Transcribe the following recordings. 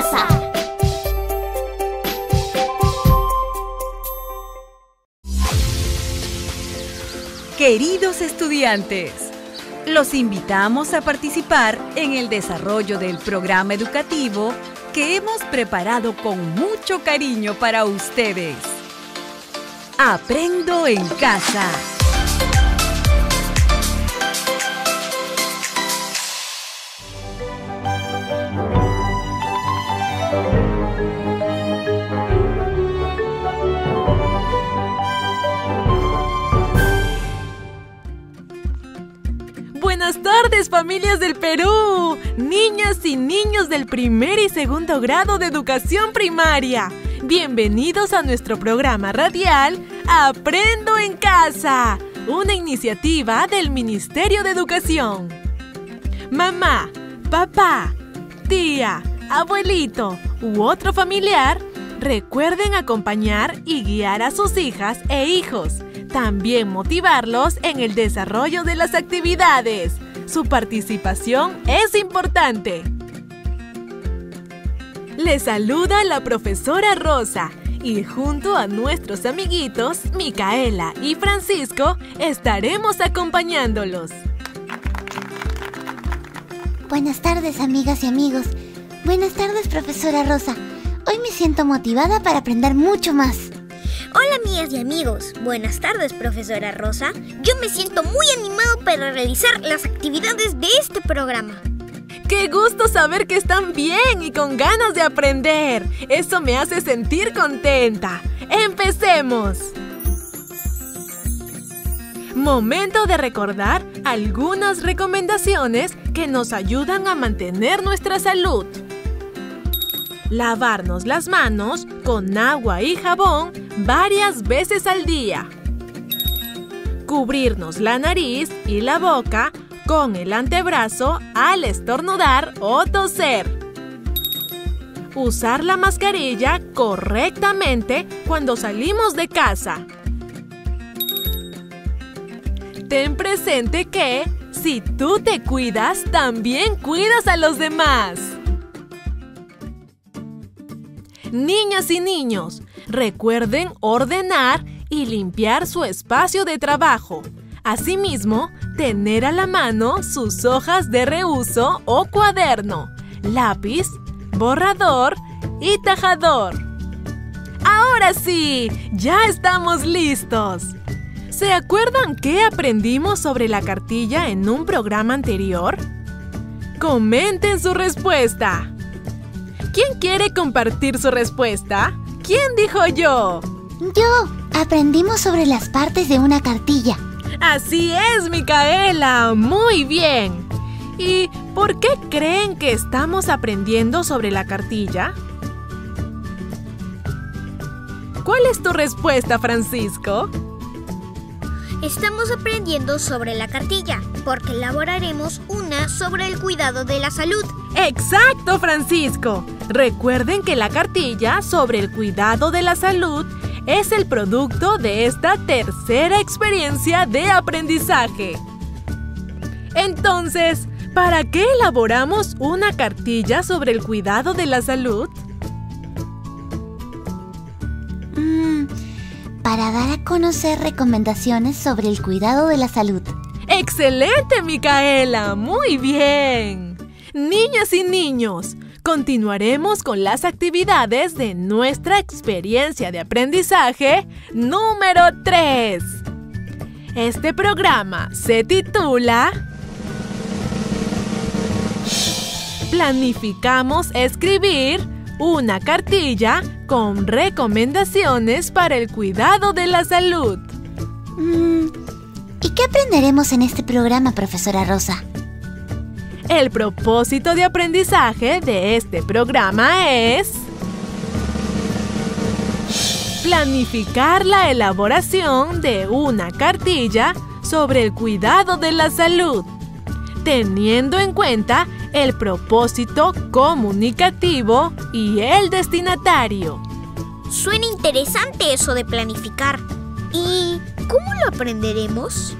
Casa. Queridos estudiantes, los invitamos a participar en el desarrollo del programa educativo que hemos preparado con mucho cariño para ustedes. Aprendo en Casa. Buenas tardes, familias del Perú, niñas y niños del primer y segundo grado de educación primaria. Bienvenidos a nuestro programa radial Aprendo en Casa, una iniciativa del Ministerio de Educación. Mamá, papá, tía, abuelito u otro familiar, recuerden acompañar y guiar a sus hijas e hijos. También motivarlos en el desarrollo de las actividades. Su participación es importante. Les saluda la profesora Rosa y junto a nuestros amiguitos Micaela y Francisco estaremos acompañándolos. Buenas tardes, amigas y amigos. Buenas tardes, profesora Rosa. Hoy me siento motivada para aprender mucho más. Hola, amigas y amigos. Buenas tardes, profesora Rosa. Yo me siento muy animado para realizar las actividades de este programa. ¡Qué gusto saber que están bien y con ganas de aprender! Eso me hace sentir contenta. ¡Empecemos! Momento de recordar algunas recomendaciones que nos ayudan a mantener nuestra salud. Lavarnos las manos con agua y jabón varias veces al día. Cubrirnos la nariz y la boca con el antebrazo al estornudar o toser. Usar la mascarilla correctamente cuando salimos de casa. Ten presente que, si tú te cuidas, también cuidas a los demás. Niñas y niños, recuerden ordenar y limpiar su espacio de trabajo. Asimismo, tener a la mano sus hojas de reuso o cuaderno, lápiz, borrador y tajador. ¡Ahora sí! ¡Ya estamos listos! ¿Se acuerdan qué aprendimos sobre la cartilla en un programa anterior? ¡Comenten su respuesta! ¿Quién quiere compartir su respuesta? ¿Quién dijo yo? Yo. Aprendimos sobre las partes de una cartilla. Así es, Micaela. Muy bien. ¿Y por qué creen que estamos aprendiendo sobre la cartilla? ¿Cuál es tu respuesta, Francisco? Estamos aprendiendo sobre la cartilla, porque elaboraremos una sobre el cuidado de la salud. ¡Exacto, Francisco! Recuerden que la cartilla sobre el cuidado de la salud es el producto de esta tercera experiencia de aprendizaje. Entonces, ¿para qué elaboramos una cartilla sobre el cuidado de la salud? Para dar a conocer recomendaciones sobre el cuidado de la salud. ¡Excelente, Micaela! ¡Muy bien! Niñas y niños, continuaremos con las actividades de nuestra experiencia de aprendizaje número 3. Este programa se titula Planificamos escribir una cartilla con recomendaciones para el cuidado de la salud. ¿Y qué aprenderemos en este programa, profesora Rosa? El propósito de aprendizaje de este programa es planificar la elaboración de una cartilla sobre el cuidado de la salud, teniendo en cuenta el propósito comunicativo y el destinatario. Suena interesante eso de planificar. ¿Y cómo lo aprenderemos?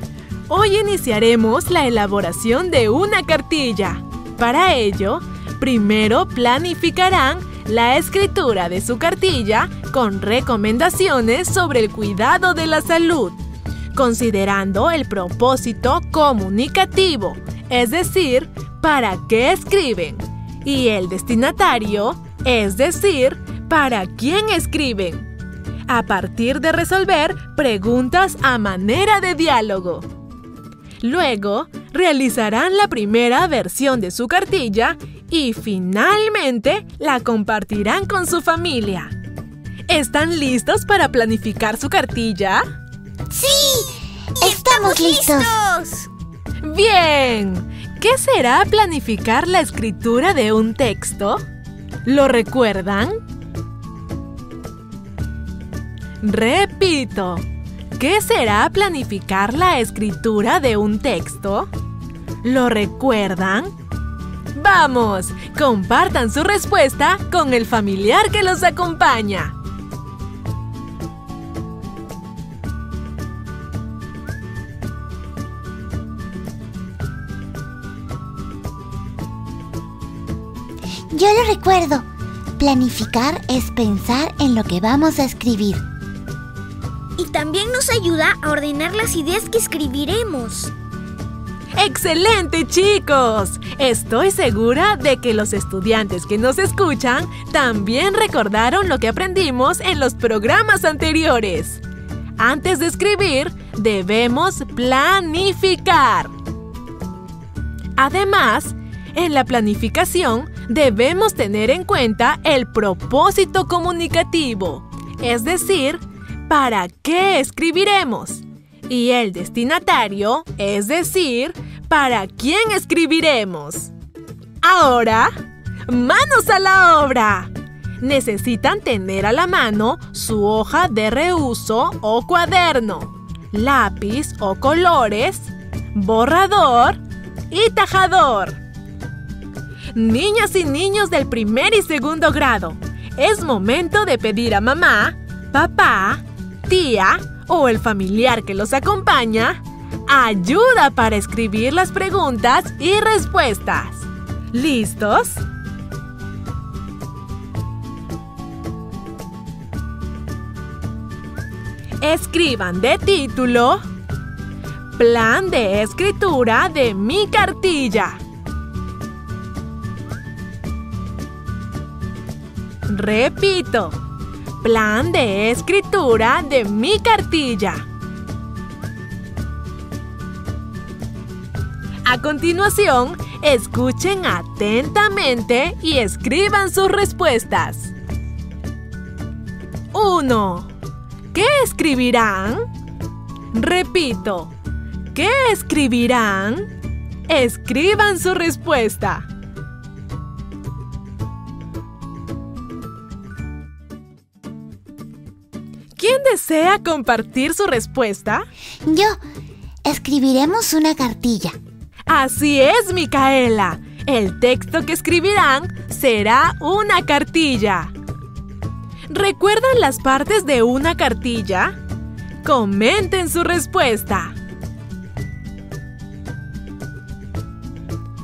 Hoy iniciaremos la elaboración de una cartilla. Para ello, primero planificarán la escritura de su cartilla con recomendaciones sobre el cuidado de la salud, considerando el propósito comunicativo, es decir, para qué escriben, y el destinatario, es decir, para quién escriben, a partir de resolver preguntas a manera de diálogo. Luego, realizarán la primera versión de su cartilla y finalmente la compartirán con su familia. ¿Están listos para planificar su cartilla? ¡Sí! ¡Estamos listos! ¡Bien! ¿Qué será planificar la escritura de un texto? ¿Lo recuerdan? Repito. ¿Qué será planificar la escritura de un texto? ¿Lo recuerdan? ¡Vamos! Compartan su respuesta con el familiar que los acompaña. Yo lo recuerdo. Planificar es pensar en lo que vamos a escribir. Y también nos ayuda a ordenar las ideas que escribiremos. ¡Excelente, chicos! Estoy segura de que los estudiantes que nos escuchan también recordaron lo que aprendimos en los programas anteriores. Antes de escribir, debemos planificar. Además, en la planificación debemos tener en cuenta el propósito comunicativo, es decir, ¿para qué escribiremos? Y el destinatario, es decir, ¿para quién escribiremos? Ahora, ¡manos a la obra! Necesitan tener a la mano su hoja de reuso o cuaderno, lápiz o colores, borrador y tajador. Niñas y niños del primer y segundo grado, es momento de pedir a mamá, papá, tía o el familiar que los acompaña, ayuda para escribir las preguntas y respuestas. ¿Listos? Escriban de título: Plan de escritura de mi cartilla. Repito. Plan de escritura de mi cartilla. A continuación, escuchen atentamente y escriban sus respuestas. 1. ¿Qué escribirán? Repito, ¿qué escribirán? Escriban su respuesta. ¿Quién desea compartir su respuesta? Yo. Escribiremos una cartilla. Así es, Micaela. El texto que escribirán será una cartilla. ¿Recuerdan las partes de una cartilla? Comenten su respuesta.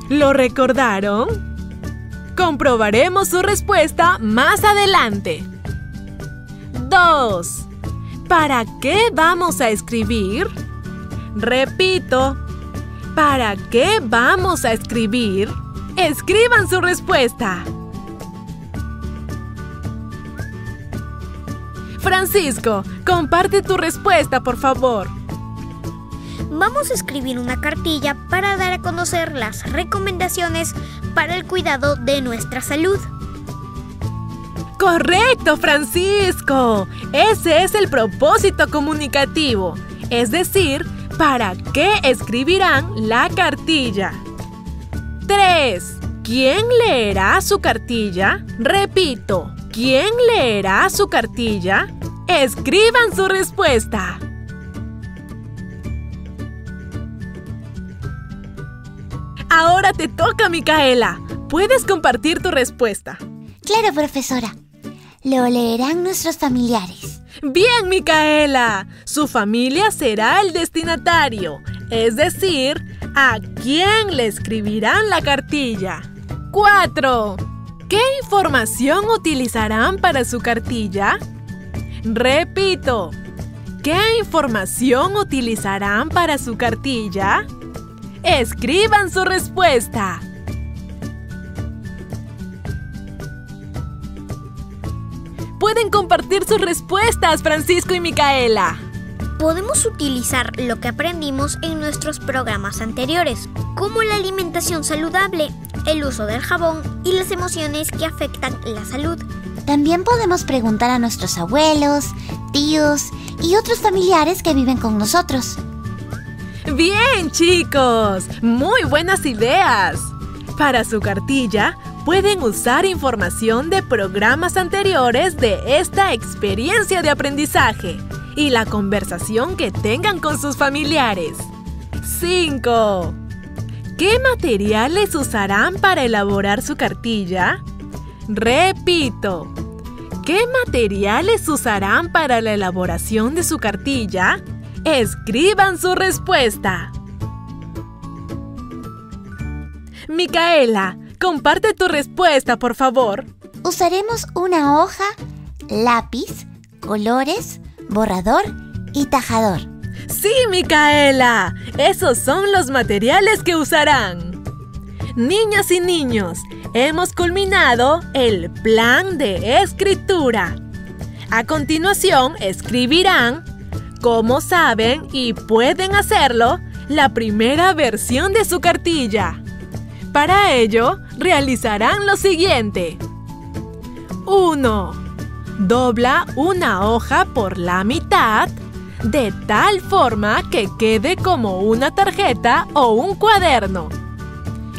¿Lo recordaron? Comprobaremos su respuesta más adelante. 2. ¿Para qué vamos a escribir? Repito, ¿para qué vamos a escribir? Escriban su respuesta. Francisco, comparte tu respuesta, por favor. Vamos a escribir una cartilla para dar a conocer las recomendaciones para el cuidado de nuestra salud. ¡Correcto, Francisco! Ese es el propósito comunicativo, es decir, ¿para qué escribirán la cartilla? 3. ¿Quién leerá su cartilla? Repito, ¿quién leerá su cartilla? Escriban su respuesta. Ahora te toca, Micaela. Puedes compartir tu respuesta. Claro, profesora. Lo leerán nuestros familiares. ¡Bien, Micaela! Su familia será el destinatario, es decir, a quién le escribirán la cartilla. 4. ¿Qué información utilizarán para su cartilla? Repito, ¿qué información utilizarán para su cartilla? ¡Escriban su respuesta! Pueden compartir sus respuestas, Francisco y Micaela. Podemos utilizar lo que aprendimos en nuestros programas anteriores, como la alimentación saludable, el uso del jabón y las emociones que afectan la salud. También podemos preguntar a nuestros abuelos, tíos y otros familiares que viven con nosotros. ¡Bien, chicos! ¡Muy buenas ideas! Para su cartilla, pueden usar información de programas anteriores de esta experiencia de aprendizaje y la conversación que tengan con sus familiares. 5. ¿Qué materiales usarán para elaborar su cartilla? Repito, ¿qué materiales usarán para la elaboración de su cartilla? Escriban su respuesta. Micaela, comparte tu respuesta, por favor. Usaremos una hoja, lápiz, colores, borrador y tajador. ¡Sí, Micaela! Esos son los materiales que usarán. Niñas y niños, hemos culminado el plan de escritura. A continuación, escribirán, como saben y pueden hacerlo, la primera versión de su cartilla. Para ello, realizarán lo siguiente. 1. Dobla una hoja por la mitad de tal forma que quede como una tarjeta o un cuaderno.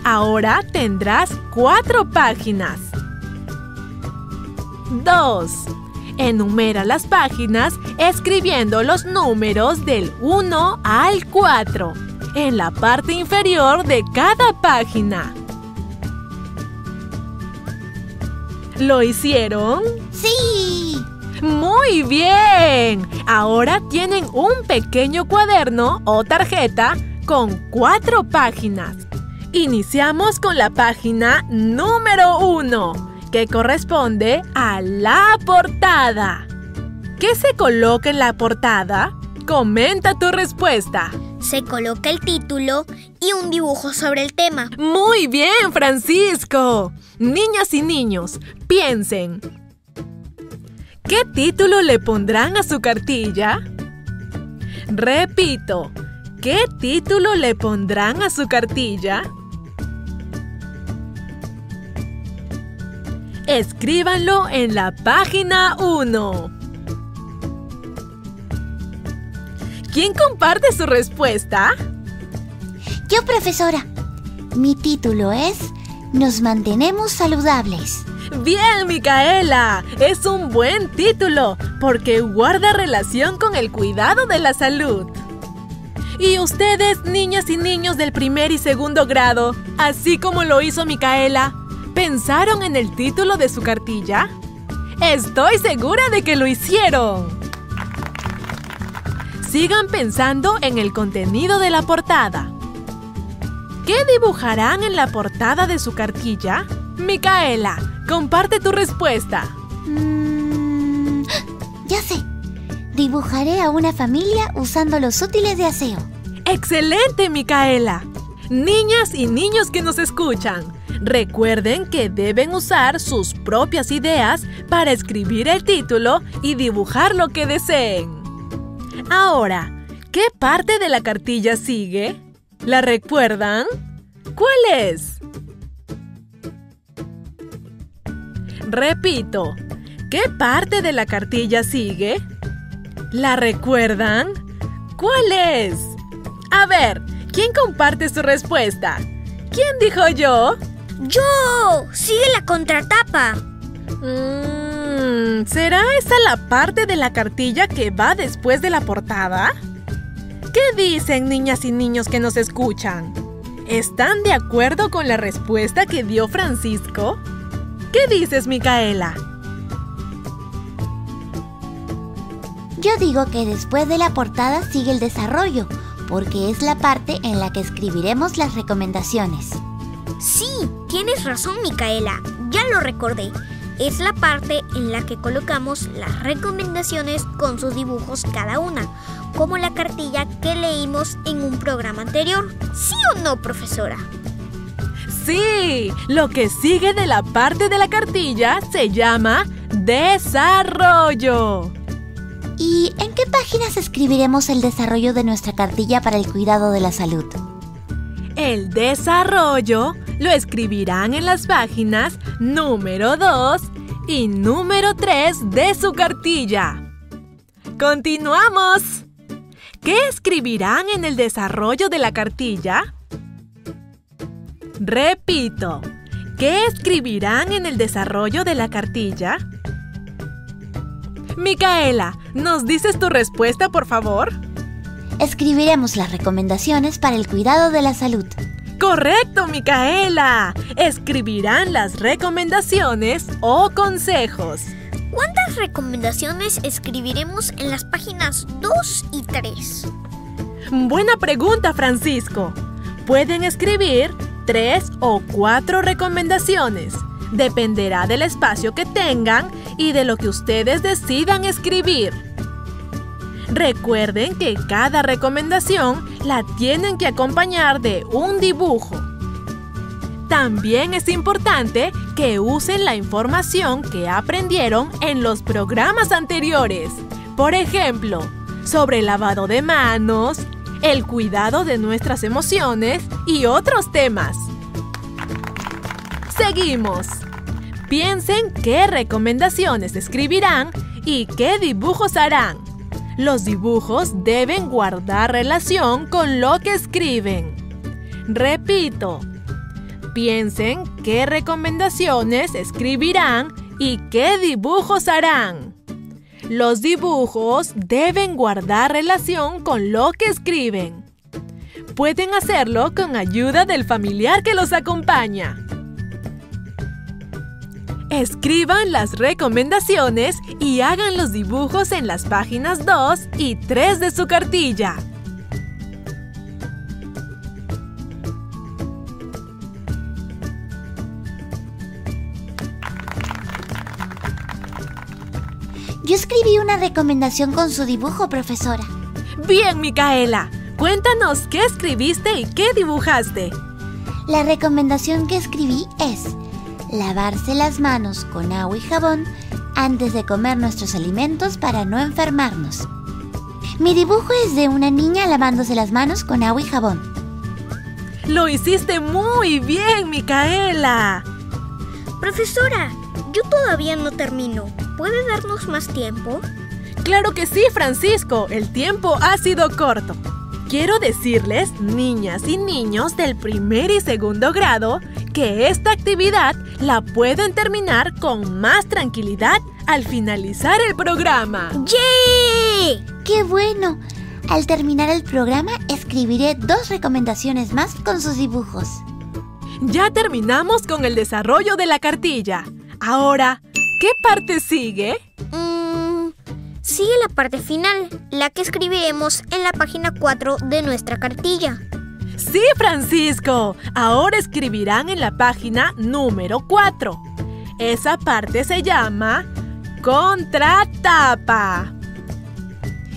Ahora tendrás 4 páginas. 2. Enumera las páginas escribiendo los números del 1 al 4 en la parte inferior de cada página. ¿Lo hicieron? ¡Sí! ¡Muy bien! Ahora tienen un pequeño cuaderno o tarjeta con 4 páginas. Iniciamos con la página número 1, que corresponde a la portada. ¿Qué se coloca en la portada? Comenta tu respuesta. Se coloca el título y un dibujo sobre el tema. ¡Muy bien, Francisco! Niñas y niños, piensen. ¿Qué título le pondrán a su cartilla? Repito, ¿qué título le pondrán a su cartilla? Escríbanlo en la página 1. ¿Quién comparte su respuesta? Yo, profesora. Mi título es Nos mantenemos saludables. ¡Bien, Micaela! Es un buen título porque guarda relación con el cuidado de la salud. Y ustedes, niñas y niños del primer y segundo grado, así como lo hizo Micaela, ¿pensaron en el título de su cartilla? Estoy segura de que lo hicieron. Sigan pensando en el contenido de la portada. ¿Qué dibujarán en la portada de su cartilla? Micaela, comparte tu respuesta. Ya sé. Dibujaré a una familia usando los útiles de aseo. ¡Excelente, Micaela! Niñas y niños que nos escuchan, recuerden que deben usar sus propias ideas para escribir el título y dibujar lo que deseen. Ahora, ¿qué parte de la cartilla sigue? ¿La recuerdan? ¿Cuál es? Repito, ¿qué parte de la cartilla sigue? ¿La recuerdan? ¿Cuál es? A ver, ¿quién comparte su respuesta? ¿Quién dijo yo? ¡Yo! ¡Sigue la contratapa! ¿Será esa la parte de la cartilla que va después de la portada? ¿Qué dicen, niñas y niños que nos escuchan? ¿Están de acuerdo con la respuesta que dio Francisco? ¿Qué dices, Micaela? Yo digo que después de la portada sigue el desarrollo, porque es la parte en la que escribiremos las recomendaciones. Sí, tienes razón, Micaela. ya lo recordé. Es la parte en la que colocamos las recomendaciones con sus dibujos cada una, como la cartilla que leímos en un programa anterior. ¿Sí o no, profesora? ¡Sí! Lo que sigue de la parte de la cartilla se llama desarrollo. ¿Y en qué páginas escribiremos el desarrollo de nuestra cartilla para el cuidado de la salud? El desarrollo lo escribirán en las páginas número 2 y número 3 de su cartilla. ¡Continuamos! ¿Qué escribirán en el desarrollo de la cartilla? Repito, ¿qué escribirán en el desarrollo de la cartilla? Micaela, ¿nos dices tu respuesta, por favor? Escribiremos las recomendaciones para el cuidado de la salud. ¡Correcto, Micaela! Escribirán las recomendaciones o consejos. ¿Cuántas recomendaciones escribiremos en las páginas 2 y 3? Buena pregunta, Francisco. Pueden escribir 3 o 4 recomendaciones. Dependerá del espacio que tengan y de lo que ustedes decidan escribir. Recuerden que cada recomendación la tienen que acompañar de un dibujo. También es importante que usen la información que aprendieron en los programas anteriores. Por ejemplo, sobre el lavado de manos, el cuidado de nuestras emociones y otros temas. Seguimos. Piensen qué recomendaciones escribirán y qué dibujos harán. Los dibujos deben guardar relación con lo que escriben. Repito, piensen qué recomendaciones escribirán y qué dibujos harán. Los dibujos deben guardar relación con lo que escriben. Pueden hacerlo con ayuda del familiar que los acompaña. Escriban las recomendaciones y hagan los dibujos en las páginas 2 y 3 de su cartilla. Yo escribí una recomendación con su dibujo, profesora. Bien, Micaela. Cuéntanos qué escribiste y qué dibujaste. La recomendación que escribí es lavarse las manos con agua y jabón antes de comer nuestros alimentos para no enfermarnos. Mi dibujo es de una niña lavándose las manos con agua y jabón. ¡Lo hiciste muy bien, Micaela! Profesora, yo todavía no termino. ¿Puede darnos más tiempo? ¡Claro que sí, Francisco! El tiempo ha sido corto. Quiero decirles, niñas y niños del primer y segundo grado, que esta actividad la pueden terminar con más tranquilidad al finalizar el programa. ¡Yay! ¡Qué bueno! Al terminar el programa, escribiré 2 recomendaciones más con sus dibujos. Ya terminamos con el desarrollo de la cartilla. Ahora, ¿qué parte sigue? Sigue la parte final, la que escribiremos en la página 4 de nuestra cartilla. ¡Sí, Francisco! Ahora escribirán en la página número 4. Esa parte se llama contratapa.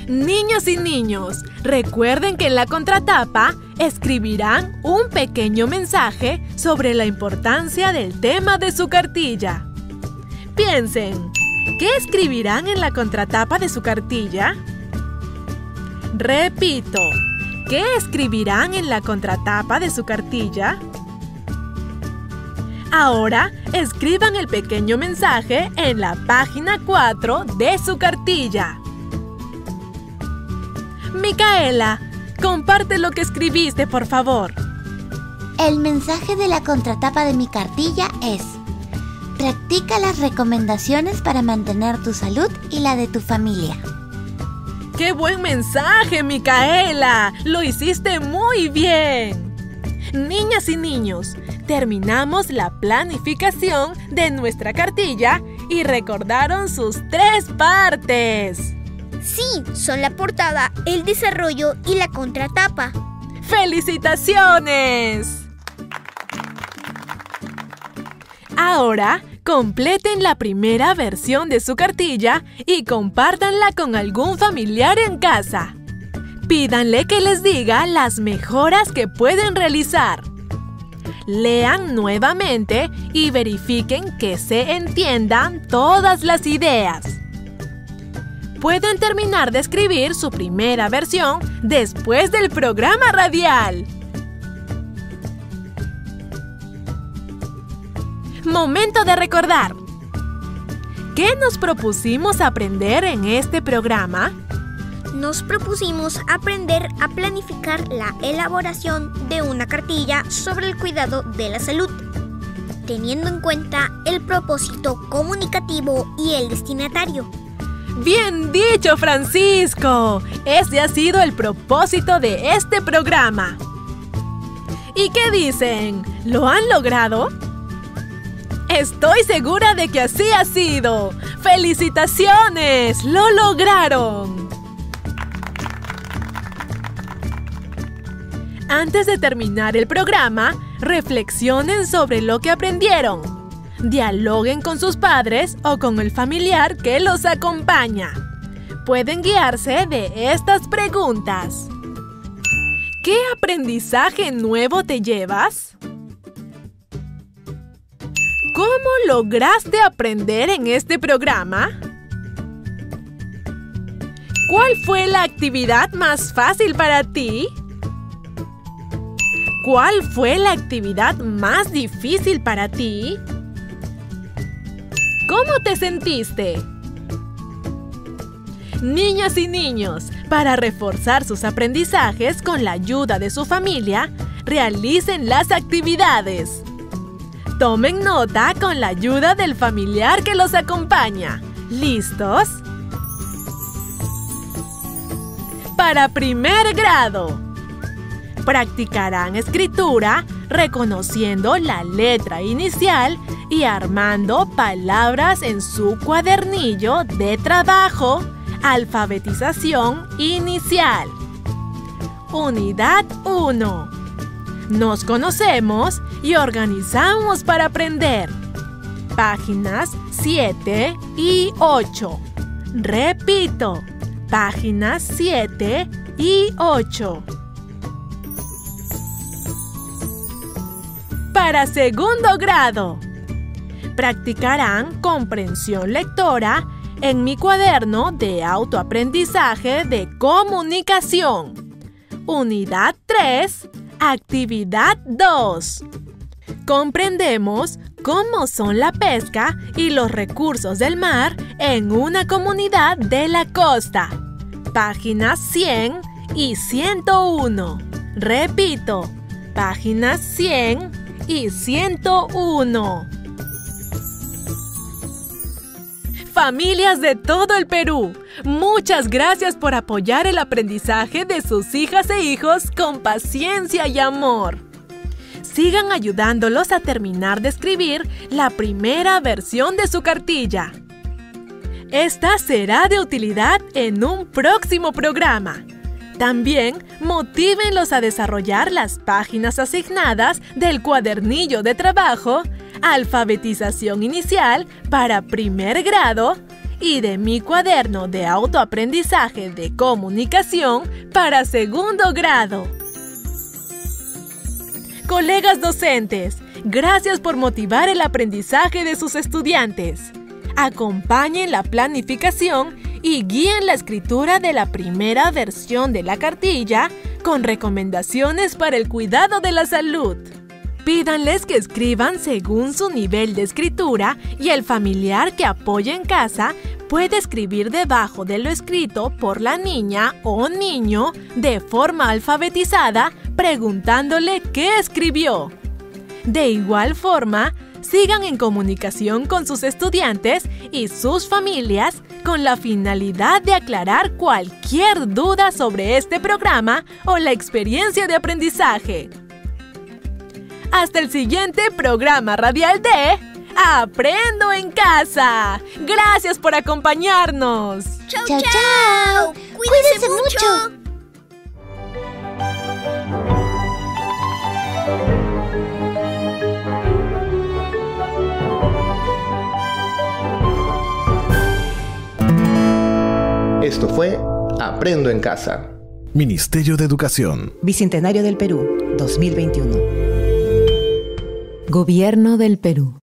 Niños y niños, recuerden que en la contratapa escribirán un pequeño mensaje sobre la importancia del tema de su cartilla. Piensen, ¿qué escribirán en la contratapa de su cartilla? Repito, ¿qué escribirán en la contratapa de su cartilla? Ahora, escriban el pequeño mensaje en la página 4 de su cartilla. Micaela, comparte lo que escribiste, por favor. El mensaje de la contratapa de mi cartilla es: practica las recomendaciones para mantener tu salud y la de tu familia. ¡Qué buen mensaje, Micaela! ¡Lo hiciste muy bien! Niñas y niños, terminamos la planificación de nuestra cartilla y recordaron sus 3 partes. Sí, son la portada, el desarrollo y la contratapa. ¡Felicitaciones! Ahora, completen la primera versión de su cartilla y compártanla con algún familiar en casa. Pídanle que les diga las mejoras que pueden realizar. Lean nuevamente y verifiquen que se entiendan todas las ideas. Pueden terminar de escribir su primera versión después del programa radial. Momento de recordar. ¿Qué nos propusimos aprender en este programa? Nos propusimos aprender a planificar la elaboración de una cartilla sobre el cuidado de la salud, teniendo en cuenta el propósito comunicativo y el destinatario. ¡Bien dicho, Francisco! Ese ha sido el propósito de este programa. ¿Y qué dicen? ¿Lo han logrado? Estoy segura de que así ha sido. ¡Felicitaciones! ¡Lo lograron! Antes de terminar el programa, reflexionen sobre lo que aprendieron. Dialoguen con sus padres o con el familiar que los acompaña. Pueden guiarse de estas preguntas. ¿Qué aprendizaje nuevo te llevas? ¿Cómo lograste aprender en este programa? ¿Cuál fue la actividad más fácil para ti? ¿Cuál fue la actividad más difícil para ti? ¿Cómo te sentiste? Niñas y niños, para reforzar sus aprendizajes con la ayuda de su familia, realicen las actividades. Tomen nota con la ayuda del familiar que los acompaña. ¿Listos? Para primer grado. Practicarán escritura reconociendo la letra inicial y armando palabras en su cuadernillo de trabajo Alfabetización Inicial. Unidad 1. Nos conocemos y organizamos para aprender. Páginas 7 y 8. Repito, páginas 7 y 8. Para segundo grado, practicarán comprensión lectora en mi cuaderno de autoaprendizaje de comunicación. Unidad 3, actividad 2. Comprendemos cómo son la pesca y los recursos del mar en una comunidad de la costa. Páginas 100 y 101. Repito, páginas 100 y 101. Familias de todo el Perú, muchas gracias por apoyar el aprendizaje de sus hijas e hijos con paciencia y amor. Sigan ayudándolos a terminar de escribir la primera versión de su cartilla. Esta será de utilidad en un próximo programa. También, motívenlos a desarrollar las páginas asignadas del cuadernillo de trabajo, Alfabetización Inicial para primer grado y de mi cuaderno de autoaprendizaje de comunicación para segundo grado. Colegas docentes, gracias por motivar el aprendizaje de sus estudiantes. Acompañen la planificación y guíen la escritura de la primera versión de la cartilla con recomendaciones para el cuidado de la salud. Pídanles que escriban según su nivel de escritura y el familiar que apoya en casa puede escribir debajo de lo escrito por la niña o niño de forma alfabetizada preguntándole qué escribió. De igual forma, sigan en comunicación con sus estudiantes y sus familias con la finalidad de aclarar cualquier duda sobre este programa o la experiencia de aprendizaje. Hasta el siguiente programa radial de Aprendo en Casa. Gracias por acompañarnos. ¡Chao, chao! Chao. Cuídense mucho. Esto fue Aprendo en Casa. Ministerio de Educación. Bicentenario del Perú, 2021. Gobierno del Perú.